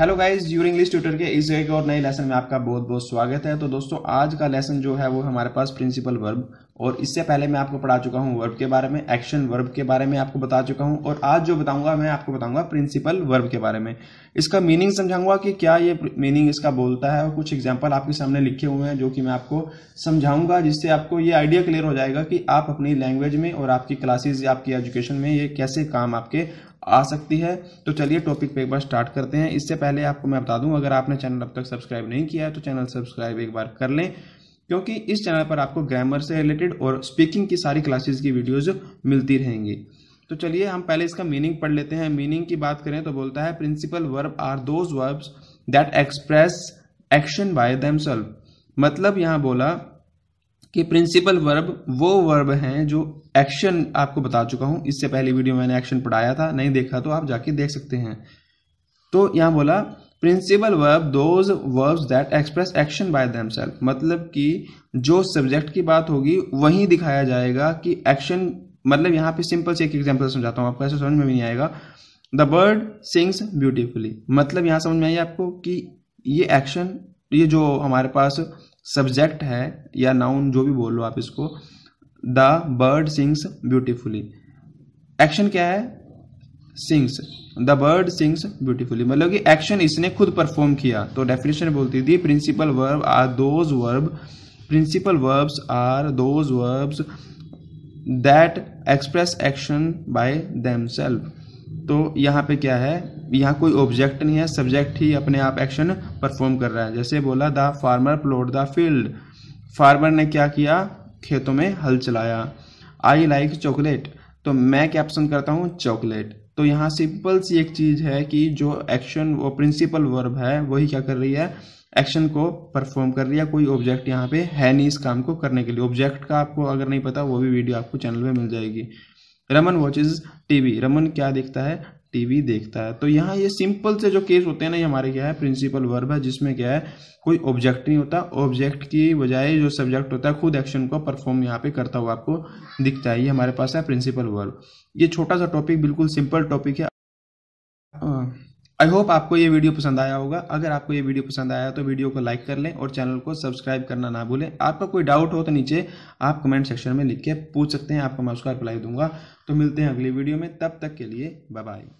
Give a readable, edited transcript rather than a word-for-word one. Hello guys, your English tutor के इस एक और नए लेसन में आपका बहुत बहुत स्वागत है। तो दोस्तों, आज का लेसन जो है वो हमारे पास प्रिंसिपल वर्ब, और इससे पहले मैं आपको पढ़ा चुका हूँ वर्ब के बारे में, एक्शन वर्ब के बारे में आपको बता चुका हूँ, और आज जो बताऊँगा मैं आपको बताऊँगा प्रिंसिपल वर्ब के बारे में। इसका मीनिंग समझाऊँगा कि क्या ये मीनिंग इसका बोलता है, और कुछ एग्जाम्पल आपके सामने लिखे हुए हैं जो कि मैं आपको समझाऊँगा, जिससे आपको ये आइडिया क्लियर हो जाएगा कि आप अपनी लैंग्वेज में और आपकी क्लासेज या आपकी एजुकेशन में ये कैसे काम आपके आ सकती है। तो चलिए टॉपिक पे एक बार स्टार्ट करते हैं। इससे पहले आपको मैं बता दूं, अगर आपने चैनल अब तक सब्सक्राइब नहीं किया है तो चैनल सब्सक्राइब एक बार कर लें, क्योंकि इस चैनल पर आपको ग्रामर से रिलेटेड और स्पीकिंग की सारी क्लासेस की वीडियोस मिलती रहेंगी। तो चलिए हम पहले इसका मीनिंग पढ़ लेते हैं। मीनिंग की बात करें तो बोलता है principal verb are those verbs that express action by themselves. मतलब यहाँ बोला कि प्रिंसिपल वर्ब वो वर्ब हैं जो एक्शन, आपको बता चुका हूँ इससे पहले वीडियो मैंने एक्शन पढ़ाया था, नहीं देखा तो आप जाके देख सकते हैं। तो यहाँ बोला principal verb those verbs that express action by themselves, मतलब कि जो सब्जेक्ट की बात होगी वहीं दिखाया जाएगा कि एक्शन। मतलब यहाँ पे सिंपल से एक एग्जाम्पल समझाता हूँ, आपको ऐसे समझ में भी नहीं आएगा। द बर्ड सिंग्स ब्यूटीफुली, मतलब यहाँ समझ में आई आपको कि ये एक्शन, ये जो हमारे पास सब्जेक्ट है या नाउन जो भी बोल लो आप इसको, the bird sings beautifully. Action क्या है? Sings. The bird sings beautifully मतलब कि एक्शन इसने खुद परफॉर्म किया। तो डेफिनेशन बोलती थी principal verbs are those verbs that express action by themselves. तो यहाँ पे क्या है, यहाँ कोई ऑब्जेक्ट नहीं है, सब्जेक्ट ही अपने आप एक्शन परफॉर्म कर रहा है। जैसे बोला the farmer plot the field, farmer ने क्या किया, खेतों में हल चलाया। आई लाइक चॉकलेट, तो मैं क्या पसंद करता हूँ, चॉकलेट। तो यहाँ सिंपल सी एक चीज़ है कि जो एक्शन, वो प्रिंसिपल वर्ब है, वही क्या कर रही है, एक्शन को परफॉर्म कर रही है। कोई ऑब्जेक्ट यहाँ पे है नहीं इस काम को करने के लिए। ऑब्जेक्ट का आपको अगर नहीं पता, वो भी वीडियो आपको चैनल में मिल जाएगी। रमन वॉचेज टीवी, रमन क्या देखता है, टीवी देखता है। तो यहाँ ये सिंपल से जो केस होते हैं ना, ये हमारे क्या है, प्रिंसिपल वर्ब है, जिसमें क्या है कोई ऑब्जेक्ट नहीं होता। ऑब्जेक्ट की बजाय जो सब्जेक्ट होता है खुद एक्शन को परफॉर्म यहाँ पे करता हुआ आपको दिखता है। ये हमारे पास है प्रिंसिपल वर्ब। ये छोटा सा टॉपिक, बिल्कुल सिंपल टॉपिक है। आई होप आपको ये वीडियो पसंद आया होगा। अगर आपको ये वीडियो पसंद आया तो वीडियो को लाइक कर लें और चैनल को सब्सक्राइब करना ना भूलें। आपका कोई डाउट हो तो नीचे आप कमेंट सेक्शन में लिख के पूछ सकते हैं, आपको मैं उसका रिप्लाई दूंगा। तो मिलते हैं अगली वीडियो में, तब तक के लिए बाय बाय।